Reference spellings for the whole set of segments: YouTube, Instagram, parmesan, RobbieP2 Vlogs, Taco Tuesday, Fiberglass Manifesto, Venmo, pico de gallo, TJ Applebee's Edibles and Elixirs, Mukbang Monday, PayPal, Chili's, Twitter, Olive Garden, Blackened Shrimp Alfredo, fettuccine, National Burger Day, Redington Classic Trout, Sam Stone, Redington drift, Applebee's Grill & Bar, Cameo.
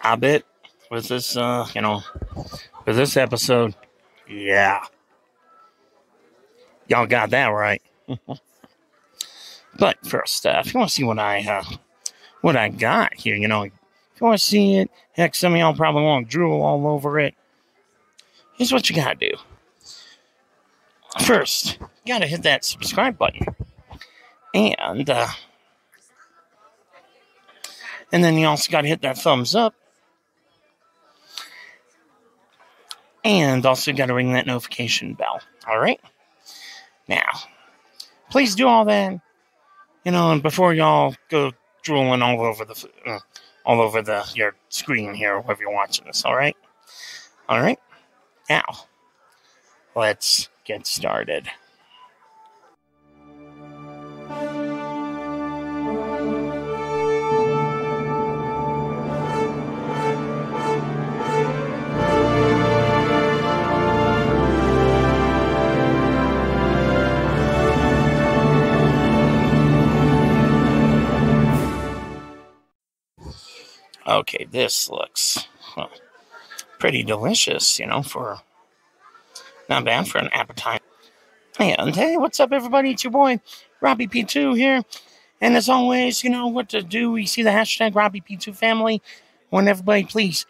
I bet with this, with this episode, yeah. Y'all got that right. But first, if you want to see what I got here, if you want to see it, heck, some of y'all probably won't drool all over it. Here's what you got to do. First, you got to hit that subscribe button. And then you also got to hit that thumbs up. And also got to ring that notification bell. All right? Now, please do all that, and before y'all go drooling all over your screen here, wherever you're watching this, all right? All right? Now, let's get started. Okay, this looks pretty delicious, not bad for an appetizer. And hey, what's up, everybody? It's your boy, RobbieP2 here. And as always, you know what to do. You see the hashtag RobbieP2 family. Want everybody, please,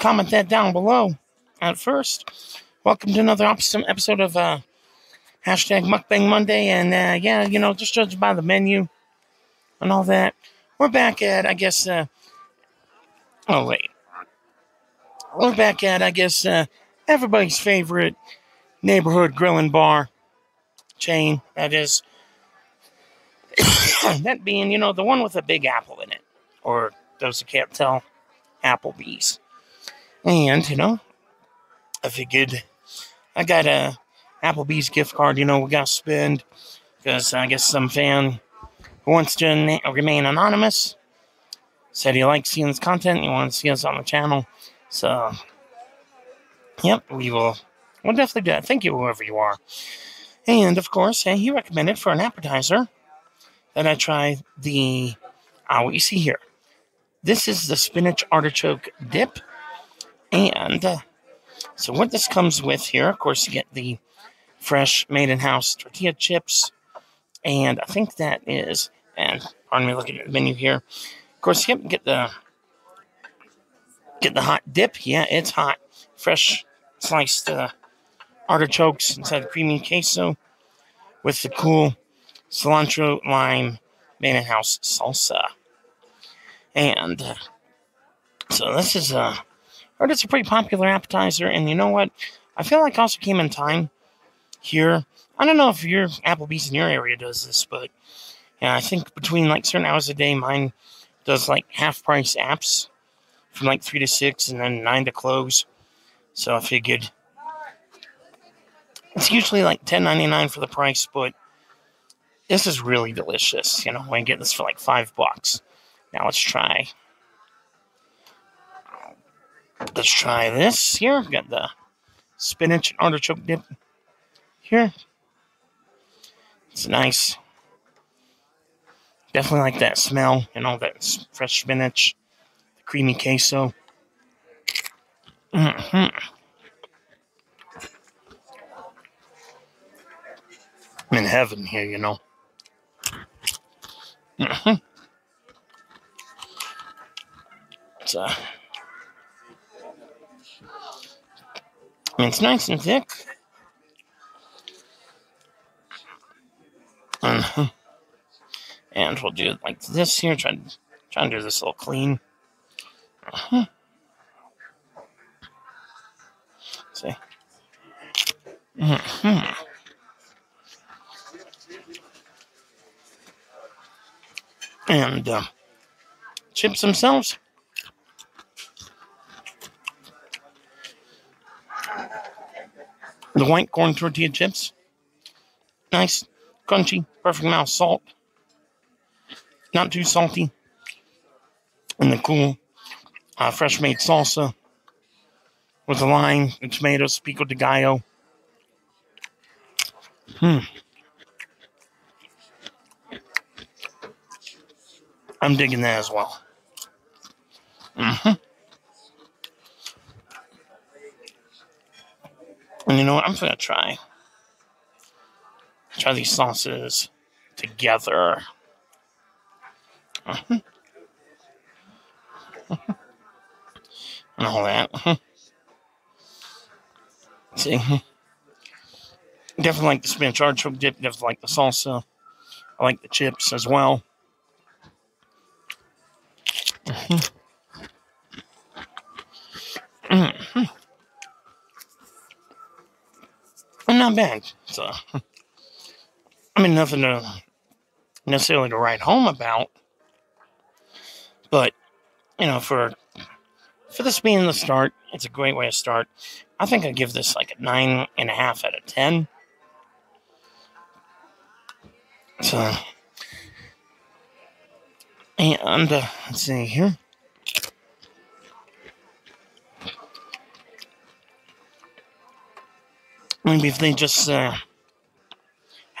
comment that down below. At first, welcome to another awesome episode of hashtag Mukbang Monday. And just judging by the menu and all that, we're back at, I guess, everybody's favorite neighborhood grilling bar chain. That is, that being, the one with a big apple in it. Or, those who can't tell, Applebee's. And, I figured I got a Applebee's gift card, we got to spend. Because I guess some fan who wants to remain anonymous said he likes seeing this content. He wants to see us on the channel. So, yep, we'll definitely do that. Thank you, whoever you are. And, of course, he recommended for an appetizer that I try the, what you see here. This is the spinach artichoke dip. And, so what this comes with here, of course, you get the fresh made-in-house tortilla chips. And I think that is, and pardon me looking at the menu here. Of course, yep, get the hot dip. Yeah, it's hot. Fresh sliced artichokes inside the creamy queso with the cool cilantro lime made-in-house salsa. And so this is it's a pretty popular appetizer. And you know what? I feel like I also came in time here. I don't know if your Applebee's in your area does this, but yeah, I think between like certain hours a day, mine does like half price apps from like 3 to 6 and then 9 to close. So I figured it's usually like $10.99 for the price, but this is really delicious. I can get this for like $5. Now let's try this here. We've got the spinach and artichoke dip here. It's nice. Definitely like that smell and all that fresh spinach, the creamy queso. I'm in heaven here, It's nice and thick. And we'll do it like this here. Try and do this a little clean. See? And chips themselves. The white corn tortilla chips. Nice, crunchy, perfect amount of salt. Not too salty. And the cool fresh made salsa with the lime and tomatoes, pico de gallo. I'm digging that as well. And you know what? I'm going to try these sauces together. And all that. See? Definitely like the spinach artichoke dip. Definitely like the salsa. I like the chips as well. And not bad. So, I mean, nothing to necessarily to write home about. But, you know, for this being the start, it's a great way to start. I think I give this like a 9.5 out of 10. So, and let's see here. Maybe if they just had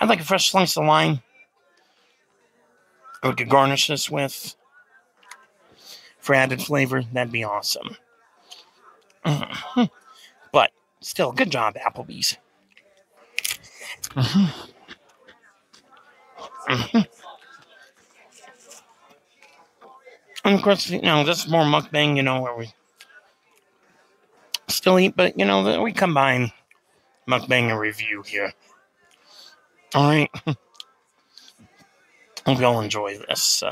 like a fresh slice of lime, or could garnish this with for added flavor, that'd be awesome. But still, good job, Applebee's. And of course, you know, this is more mukbang, you know, where we still eat, but, you know, we combine mukbang and review here. All right. Hope y'all enjoy this.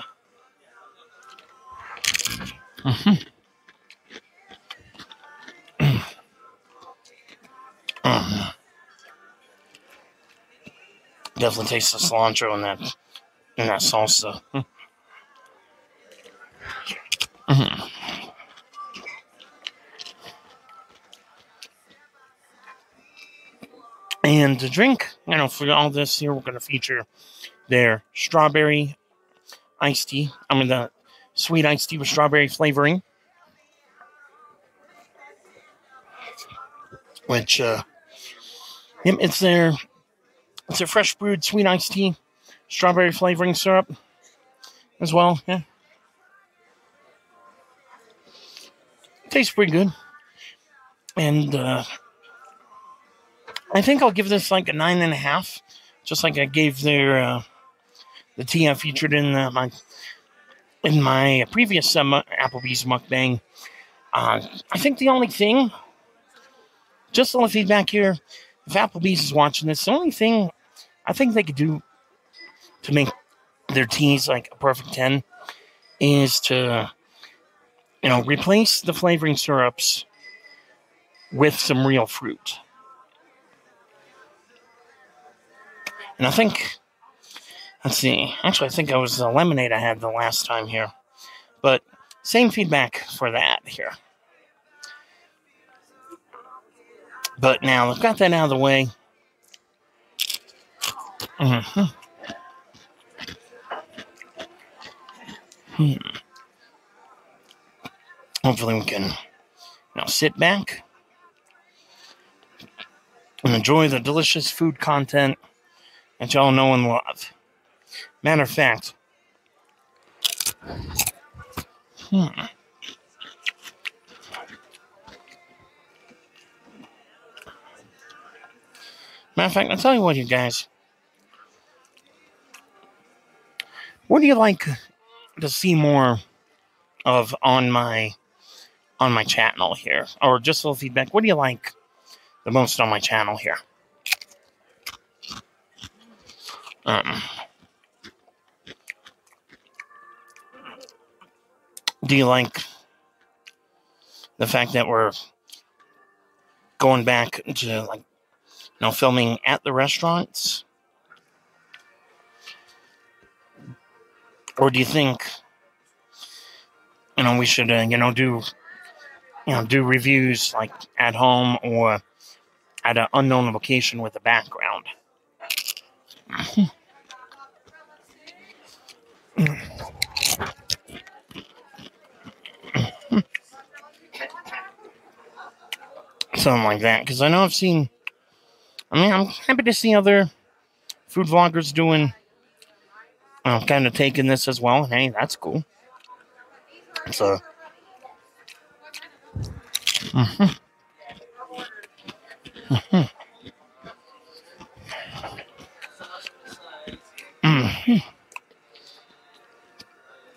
Definitely taste the cilantro in that salsa. And to drink, you know, for all this here, we're going to feature their strawberry iced tea. I mean, the sweet iced tea with strawberry flavoring, which it's their fresh brewed sweet iced tea, strawberry flavoring syrup as well. Yeah, tastes pretty good, and I think I'll give this like a 9.5, just like I gave their the tea I featured in my previous Applebee's mukbang. I think the only thing, just a little feedback here, if Applebee's is watching this, the only thing I think they could do to make their teas like a perfect 10 is to, you know, replace the flavoring syrups with some real fruit. And I think, let's see, actually I think it was the lemonade I had the last time here, but same feedback for that here. But now I've got that out of the way. Hopefully we can now sit back and enjoy the delicious food content that y'all know and love. Matter of fact, I'll tell you what, you guys. What do you like to see more of on my channel here? Or just a little feedback. What do you like the most on my channel here? Do you like the fact that we're going back to, like, you know, filming at the restaurants? Or do you think, you know, we should, you know, do reviews like at home or at an unknown location with a background? Something like that, because I know I've seen, I mean, I'm happy to see other food vloggers doing I'm kind of taking this as well. Hey, that's cool. It's a...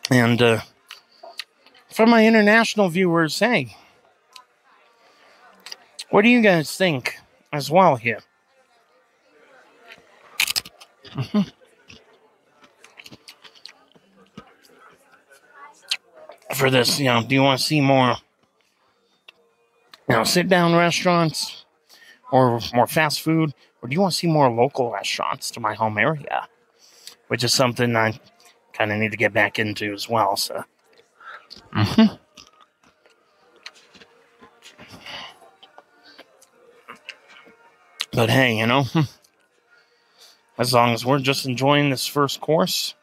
And for my international viewers, hey, what do you guys think as well here? For this, you know, do you want to see more, you know, sit-down restaurants or more fast food? Or do you want to see more local restaurants to my home area? Which is something I kind of need to get back into as well, so. But hey, you know, as long as we're just enjoying this first course.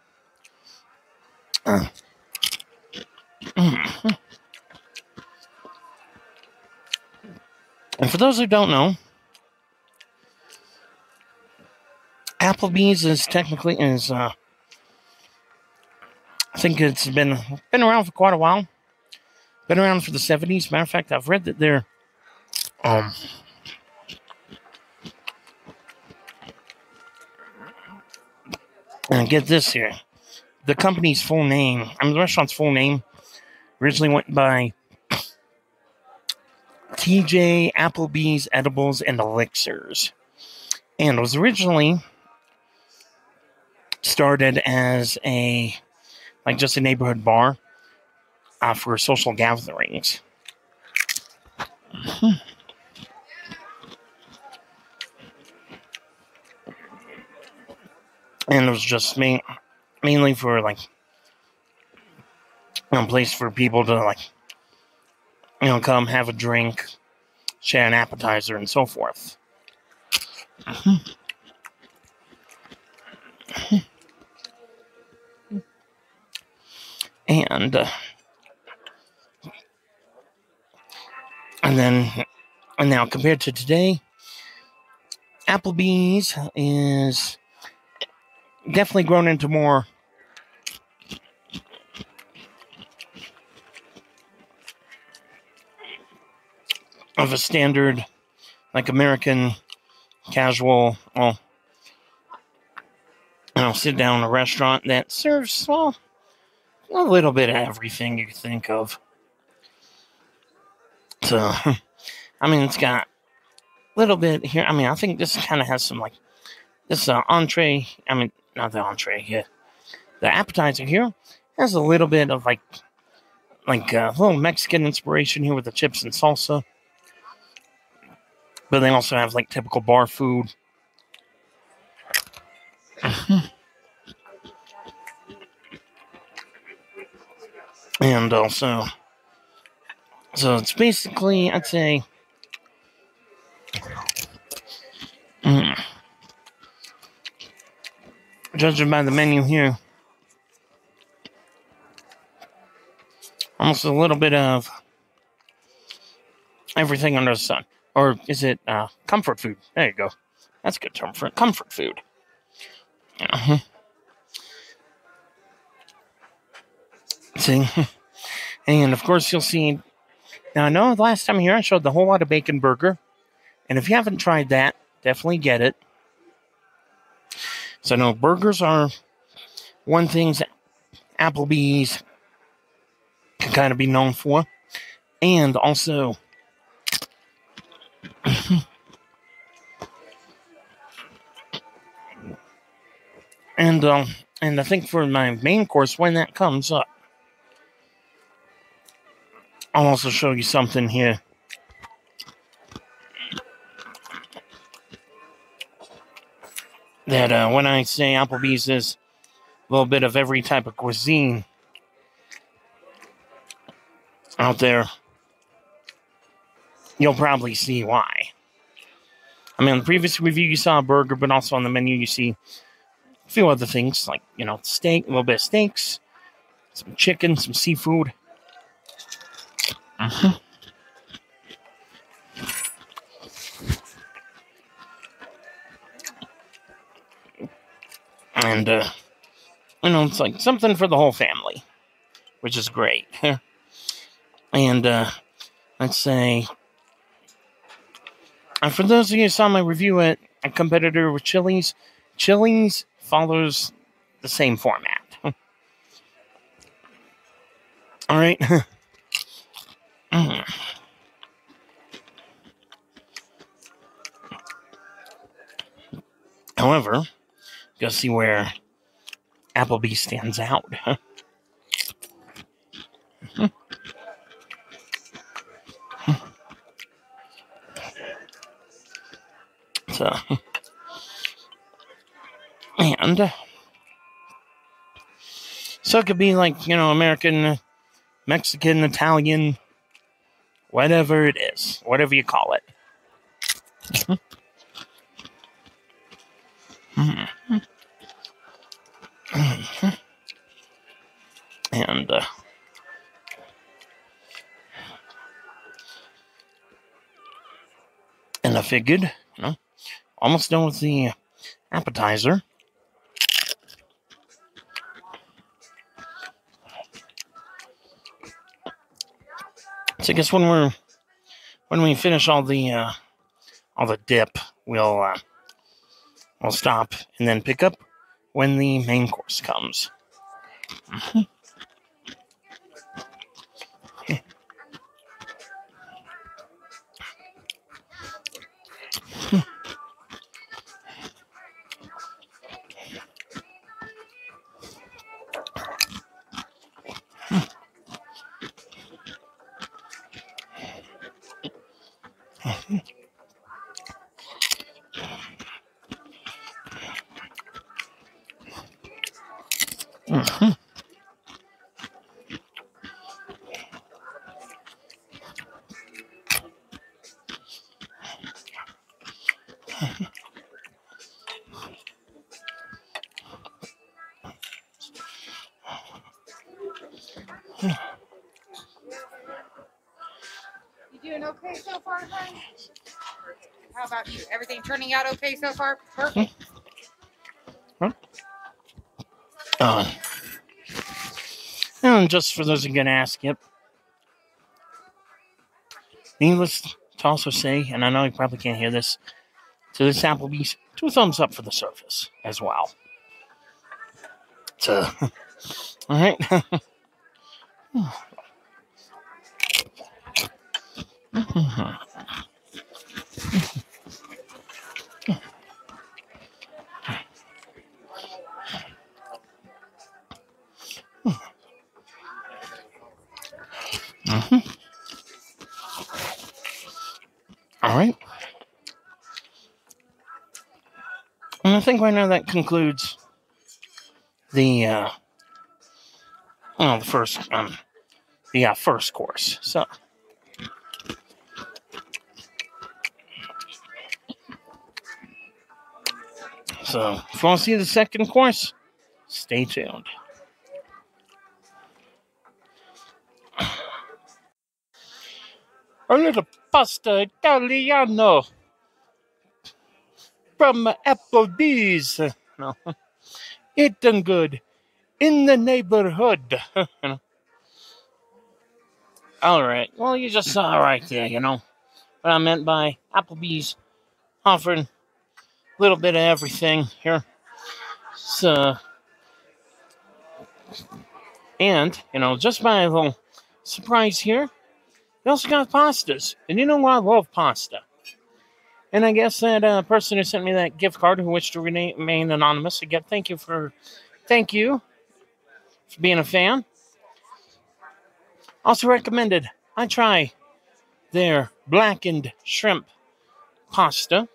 And for those who don't know, Applebee's is technically is I think it's been around for quite a while. Been around for the 70s. Matter of fact, I've read that they're and get this here. The company's full name, I mean the restaurant's full name, originally went by TJ Applebee's Edibles and Elixirs. And was originally started as a, like just a neighborhood bar for social gatherings. And it was just mainly for like, you know, a place for people to like, you know, come have a drink, share an appetizer and so forth. And and now compared to today, Applebee's is definitely grown into more of a standard, like American casual, well, you know, sit down in a restaurant that serves, well, a little bit of everything you can think of. So, I mean, it's got a little bit here. I mean, I think this kind of has some, like, this entree. I mean, not the entree here. The appetizer here has a little bit of, like a little Mexican inspiration here with the chips and salsa. But they also have, like, typical bar food. And also, so it's basically, I'd say, judging by the menu here, almost a little bit of everything under the sun. Or is it comfort food? There you go. That's a good term for it. Comfort food. Uh-huh. See, and of course you'll see. Now I know last time here I showed the whole lot of bacon burger, and if you haven't tried that, definitely get it. So no, burgers are one thing Applebee's can kind of be known for, and also and I think for my main course when that comes up. I'll also show you something here. That when I say Applebee's is a little bit of every type of cuisine out there, you'll probably see why. I mean, on the previous review, you saw a burger, but also on the menu, you see a few other things like, you know, steak, a little bit of steaks, some chicken, some seafood. Uh-huh. And You know, it's like something for the whole family, which is great. And let's say, and for those of you who saw my review at a competitor with Chili's, Chili's follows the same format. All right. However, you'll see where Applebee's stands out. So, and so it could be like, you know, American, Mexican, Italian, whatever it is, whatever you call it. And and I figured, you know, almost done with the appetizer. So I guess when we're we finish all the dip, we'll stop and then pick up when the main course comes. Okay so far, honey? How about you? Everything turning out okay so far? Perfect. Huh? And just for those who are going to ask, yep. Needless to also say, and I know you probably can't hear this, to this Applebee's, 2 thumbs up for the service as well. So, all right. All right. And I think right now that concludes the first course. So. So, if you want to see the second course, stay tuned. A little pasta Italiano from Applebee's. No. Eating good in the neighborhood. All right. Well, you just saw right there, you know, what I meant by Applebee's offering little bit of everything here. So, and, you know, just by a little surprise here, they also got pastas. And you know what? I love pasta. And I guess that person who sent me that gift card, who wished to remain anonymous, again, thank you for being a fan. Also recommended I try their blackened shrimp pasta.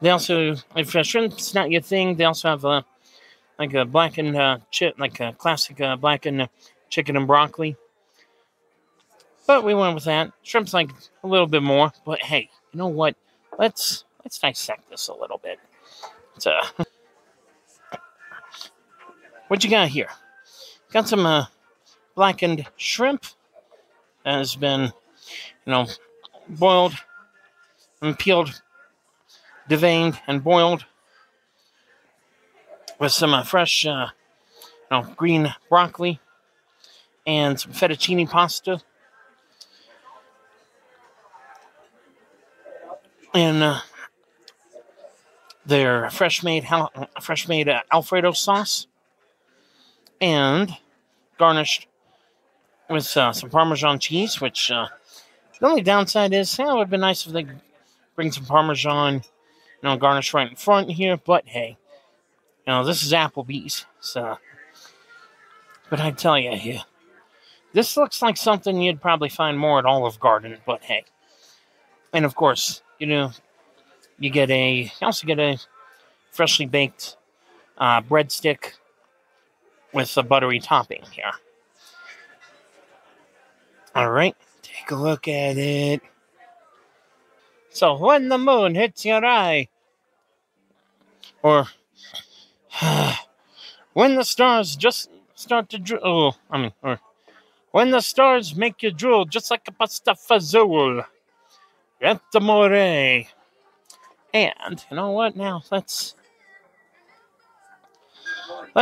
They also, if shrimp's not your thing, they also have like a blackened classic blackened chicken and broccoli. But we went with that. Shrimp's like a little bit more, but hey, you know what? Let's dissect this a little bit. So, what you got here? Got some blackened shrimp that has been, you know, boiled and peeled. Deveined and boiled with some fresh green broccoli, and some fettuccine pasta. And their fresh made Alfredo sauce, and garnished with some Parmesan cheese, which the only downside is, it would have been nice if they could bring some Parmesan, garnish right in front here, but hey, this is Applebee's, so, but I tell you, yeah, this looks like something you'd probably find more at Olive Garden, but hey, and of course, you also get a freshly baked breadstick with a buttery topping here. All right, take a look at it. So when the moon hits your eye, or when the stars just start to drool, or when the stars make you drool just like a pastafazole. Get the more. And you know what? Now let's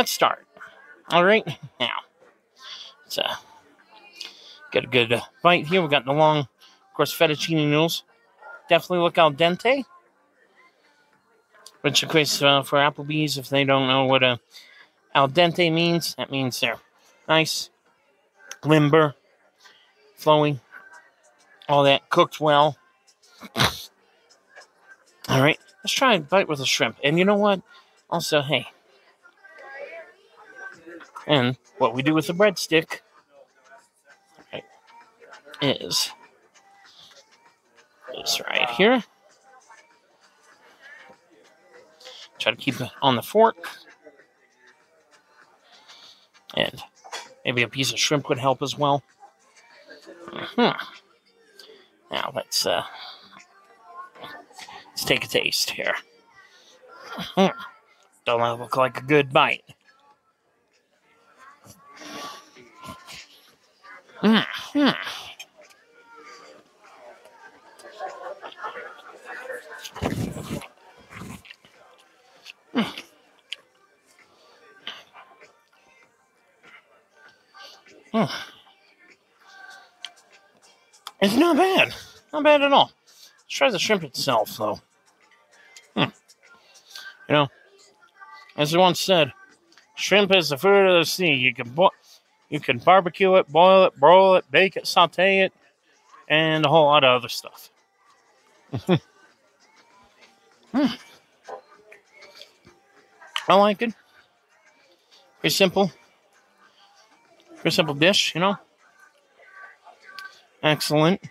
start. All right, now so get a good bite here. We got the long, of course, fettuccine noodles. Definitely look al dente. Which, of course, for Applebee's, if they don't know what a al dente means, that means they're nice, limber, flowing, all that, cooked well. All right, let's try and bite with a shrimp. And you know what? Also, hey, and what we do with the breadstick is this right here. Try to keep it on the fork. And maybe a piece of shrimp would help as well. Now let's take a taste here. Don't that look like a good bite? It's not bad. Not bad at all. Let's try the shrimp itself, though. As I once said, shrimp is the food of the sea. You can barbecue it, boil it, broil it, bake it, sauté it, and a whole lot of other stuff. I like it. Pretty simple. Pretty simple dish, Excellent.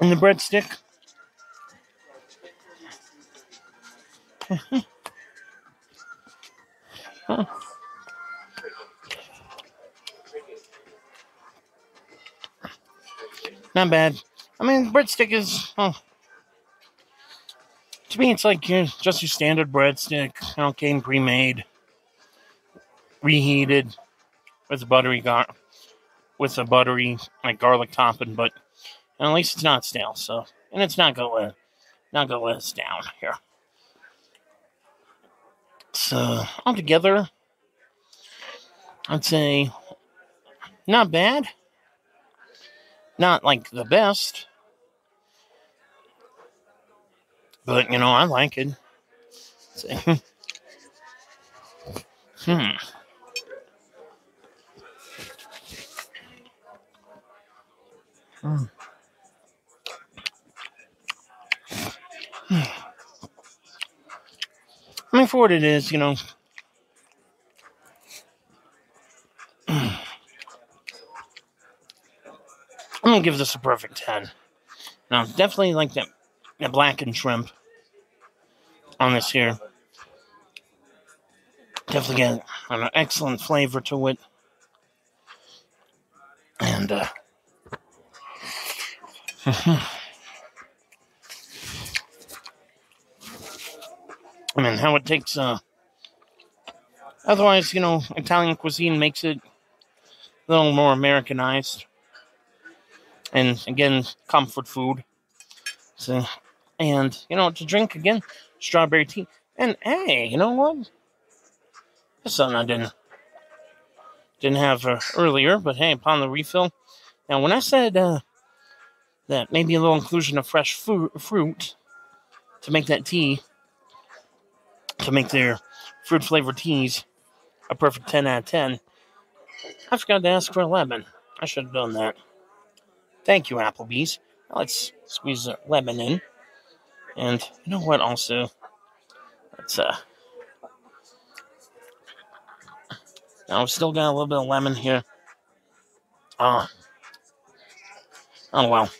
And the breadstick. Not bad. Breadstick is, to me, it's like just your standard breadstick. Came pre-made, reheated with a buttery like garlic topping. But at least it's not stale. So, and it's not gonna let us down here. So altogether, I'd say not bad. Not like the best. But, I like it. For what it is, I'm going to give this a perfect 10. Now, definitely like that blackened shrimp on this here. Definitely got an excellent flavor to it. And, how it takes, otherwise, Italian cuisine makes it a little more Americanized. And again, comfort food. So, and, you know, to drink again, strawberry tea. And hey, you know what? That's something I didn't have earlier, but hey, upon the refill. Now, when I said that maybe a little inclusion of fresh fruit to make that tea, to make their fruit-flavored teas a perfect 10 out of 10, I forgot to ask for 11. I should have done that. Thank you, Applebee's. Now let's squeeze the lemon in. And you know what also? Let's, now we've still got a little bit of lemon here. Oh, well.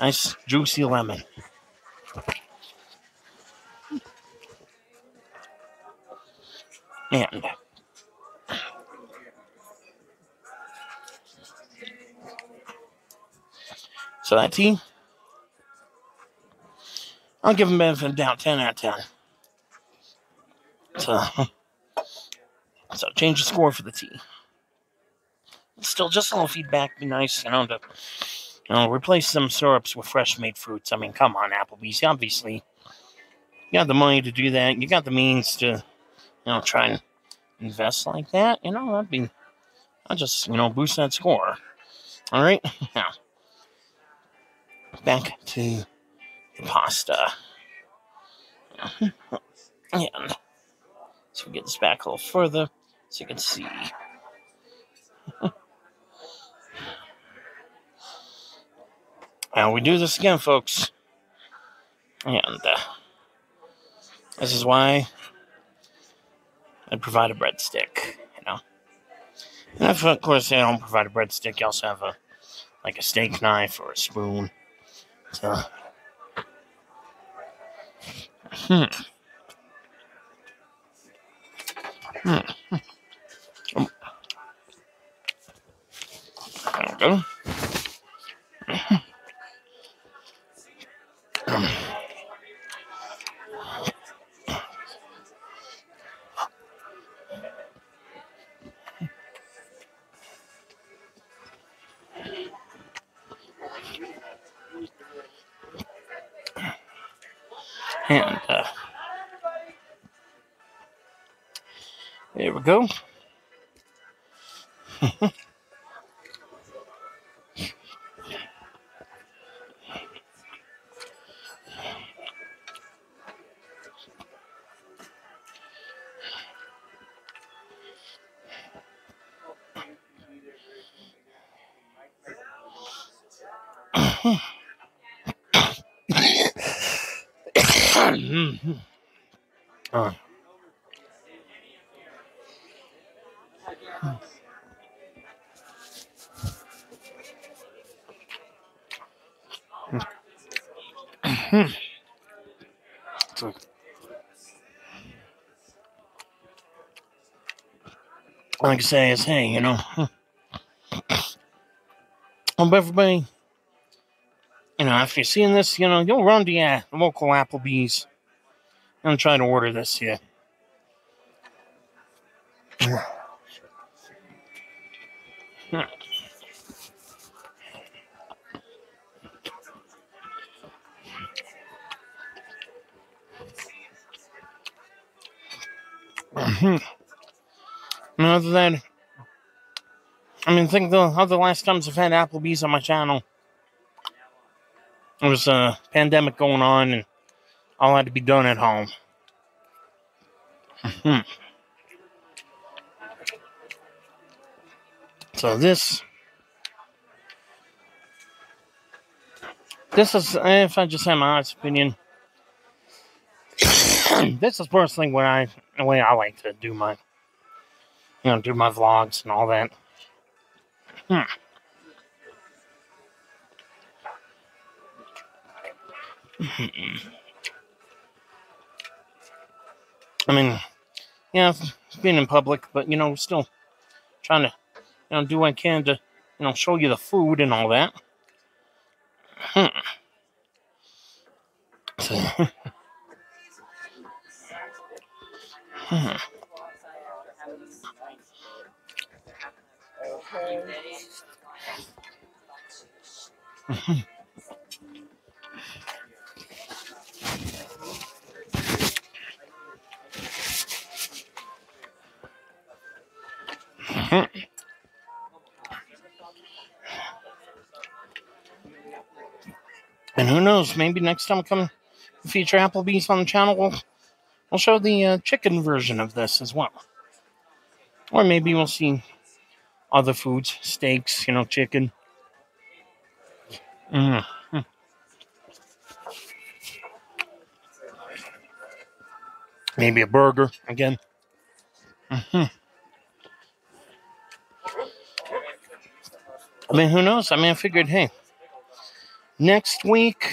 Nice, juicy lemon. And so that tea, I'll give them benefit of doubt, 10 out of 10. So change the score for the tea. Still, just a little feedback, be nice, you know, to replace some syrups with fresh made fruits. I mean, come on, Applebee's, obviously. You got the money to do that. You got the means to, you know, try and invest like that. You know, I'll just, you know, boost that score. All right, now. Back to the pasta. And so we get this back a little further so you can see. And we do this again, folks. And this is why I provide a breadstick, you know. And if, of course, I don't provide a breadstick, you also have a, like, a steak knife or a spoon. So, There we go. And, there we go. Like I say, is hey, you know, everybody, you know, after you're seeing this, you know, you'll run to your local Applebee's and try to order this here. And other than, I mean, I think the other last times I've had Applebee's on my channel, it was a pandemic going on and all had to be done at home. So this is, if I just have my honest opinion, this is personally where the way I like to do my, you know, do my vlogs and all that. I mean, yeah, being in public, but, you know, still trying to, you know, do what I can to, you know, show you the food and all that. So, And who knows, maybe next time I come to feature Applebee's on the channel, we'll show the chicken version of this as well. Or maybe we'll see other foods, steaks, you know, chicken. Mm-hmm. Maybe a burger again. Mm-hmm. I mean, who knows? I mean, I figured, hey, next week,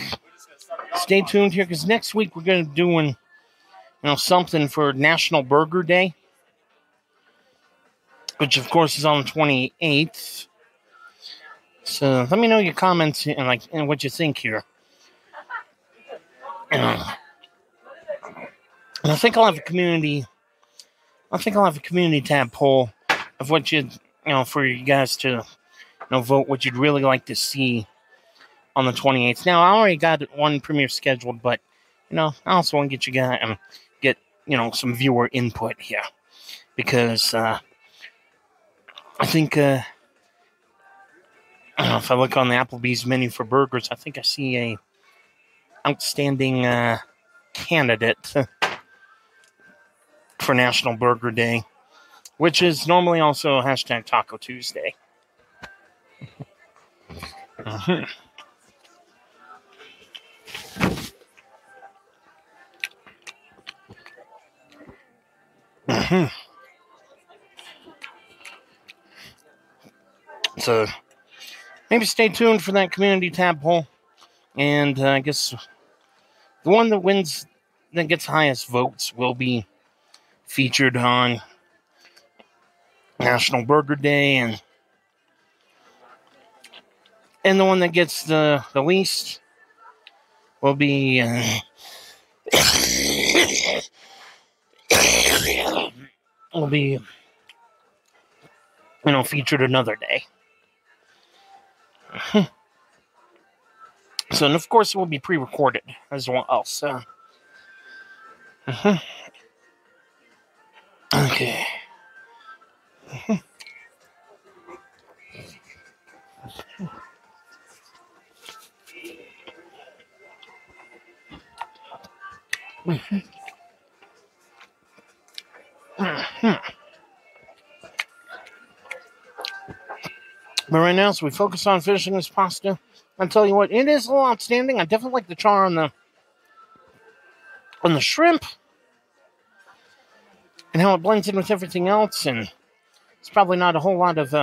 stay tuned here, because next week we're going to be doing, you know, something for National Burger Day, which, of course, is on the 28th. So let me know your comments and, like, and what you think here. And I think I'll have a community. I think I'll have a community tab poll of what you know, for you guys to, you know, vote what you'd really like to see on the 28th. Now, I already got one premiere scheduled, but, you know, I also want to get you guys, get, you know, some viewer input here, because I think, I don't know, if I look on the Applebee's menu for burgers, I think I see a outstanding candidate for National Burger Day, which is normally also hashtag Taco Tuesday. Uh-huh. Mm-hmm. So maybe stay tuned for that community tab poll, and I guess the one that wins, that gets highest votes, will be featured on National Burger Day, and the one that gets the least will be will be, you know, featured another day. So, and of course, it will be pre-recorded as well. Also, okay. But right now, so we focus on finishing this pasta. I'll tell you what, it is a little outstanding. I definitely like the char on the shrimp, and how it blends in with everything else. And it's probably not a whole lot of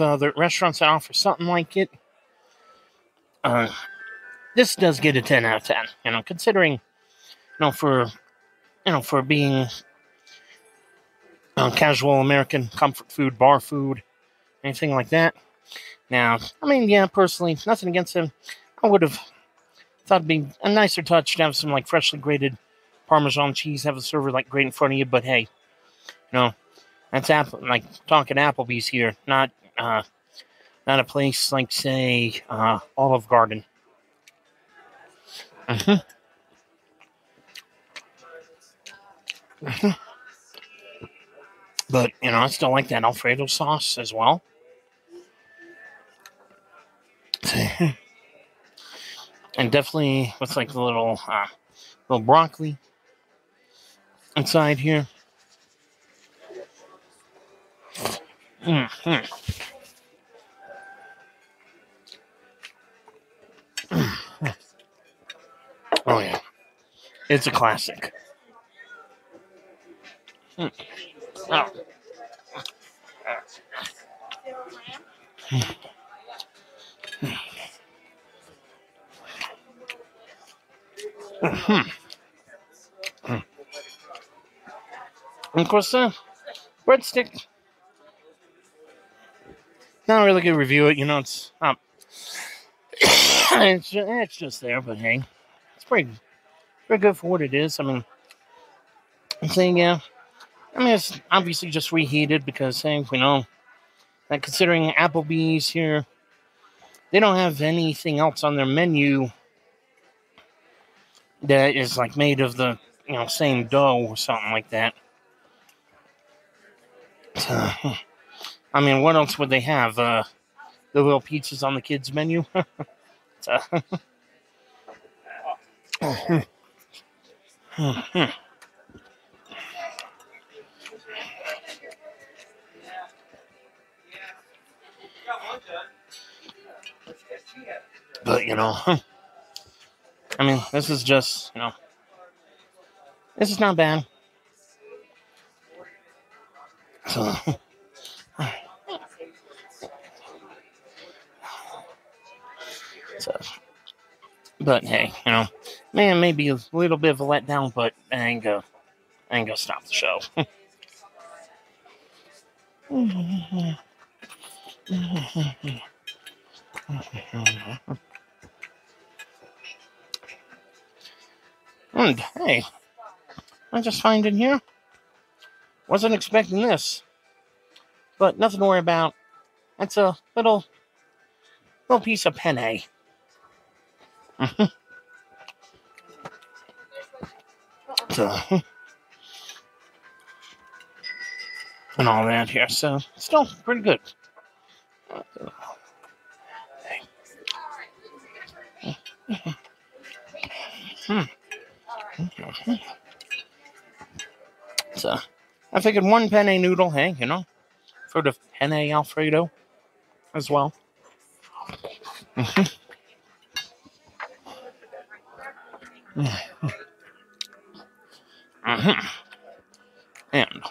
other restaurants that offer something like it. This does get a 10 out of 10. You know, considering, you know, for being casual American comfort food, bar food, anything like that. Now, I mean, yeah, personally, nothing against him. I would have thought it'd be a nicer touch to have some, like, freshly grated Parmesan cheese, have a server, like, great in front of you. But hey, you know, that's talking Applebee's here, not a place like, say, Olive Garden. Mm-hmm. Mm-hmm. But, you know, I still like that Alfredo sauce as well. And definitely with, like, the little broccoli inside here. Mm-hmm. Oh, yeah. It's a classic. Mm. Oh. Mm-hmm. Of course, breadstick. Not really good review it, you know. It's not. It's just there, but hey, it's pretty good for what it is. I mean, I'm saying, yeah. I mean, it's obviously just reheated because, hey, we know that considering Applebee's here, they don't have anything else on their menu that is, like, made of the, you know, same dough or something like that. I mean, what else would they have? The little pizzas on the kids' menu? But, you know, I mean, this is just, you know, this is not bad. So, but hey, you know, man, maybe a little bit of a letdown, but I ain't gonna stop the show. And hey, I just find in here. Wasn't expecting this, but nothing to worry about. That's a little piece of penne. And all that here, so still pretty good. So I figured one penne noodle, hey, you know, for the penne Alfredo as well. And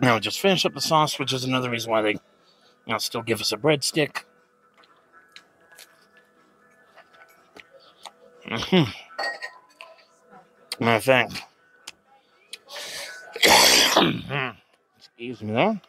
now just finish up the sauce, which is another reason why they, you know, still give us a breadstick. Matter of fact, excuse me there.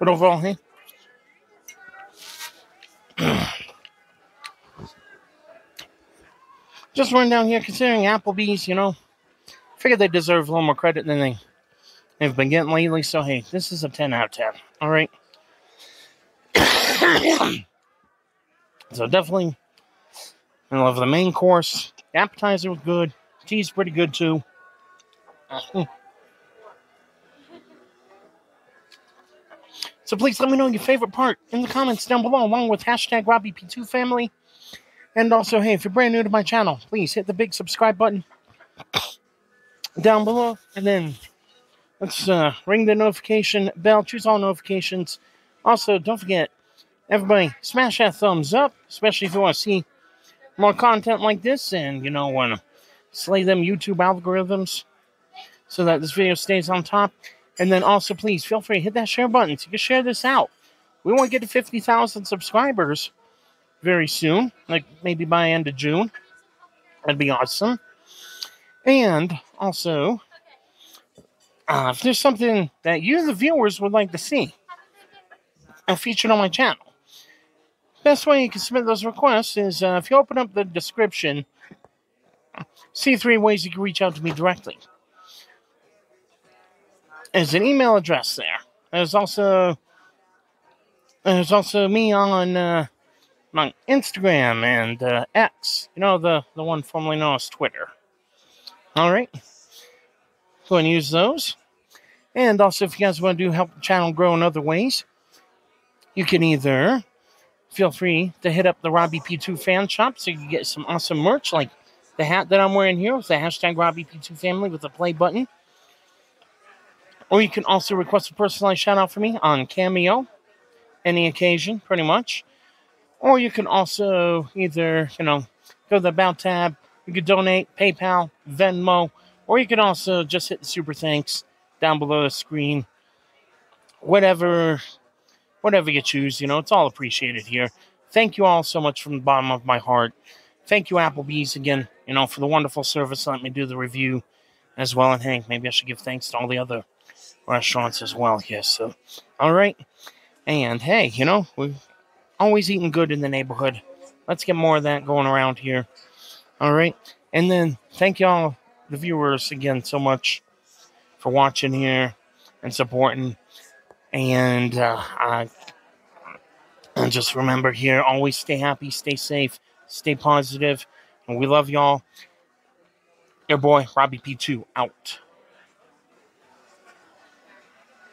But overall, hey, just run down here, considering Applebee's, you know, figured they deserve a little more credit than they've been getting lately. So, hey, this is a 10 out of 10. All right. So, definitely, I love the main course. The appetizer was good. Tea's pretty good, too. So, please let me know your favorite part in the comments down below, along with hashtag RobbieP2 family. And also, hey, if you're brand new to my channel, please hit the big subscribe button down below. And then let's ring the notification bell. Choose all notifications. Also, don't forget, everybody, smash that thumbs up, especially if you want to see more content like this and, you know, want to slay them YouTube algorithms so that this video stays on top. And then also, please, feel free to hit that share button so you can share this out. We want to get to 50,000 subscribers very soon, like maybe by end of June. That'd be awesome. And also, if there's something that you, the viewers, would like to see featured on my channel, best way you can submit those requests is if you open up the description, see 3 ways you can reach out to me directly. There's an email address there. There's also me on Instagram and X, you know, the one formerly known as Twitter. All right, go and use those. And also, if you guys want to help the channel grow in other ways, you can either feel free to hit up the RobbieP2 fan shop so you can get some awesome merch, like the hat that I'm wearing here with the hashtag RobbieP2 family with the play button. Or you can also request a personalized shout out for me on Cameo, any occasion, pretty much. Or you can also either, go to the About tab. You could donate, PayPal, Venmo, or you can also just hit the Super Thanks down below the screen. Whatever you choose, it's all appreciated here. Thank you all so much from the bottom of my heart. Thank you, Applebee's, again, for the wonderful service. Let me do the review as well. And hey, maybe I should give thanks to all the other restaurants as well here. So, all right. And hey, we're always eating good in the neighborhood. Let's get more of that going around here. All right. And then thank you all, the viewers, again, so much for watching here and supporting. And I just remember here, always stay happy, stay safe, stay positive, and we love y'all. Your boy, RobbieP2, out.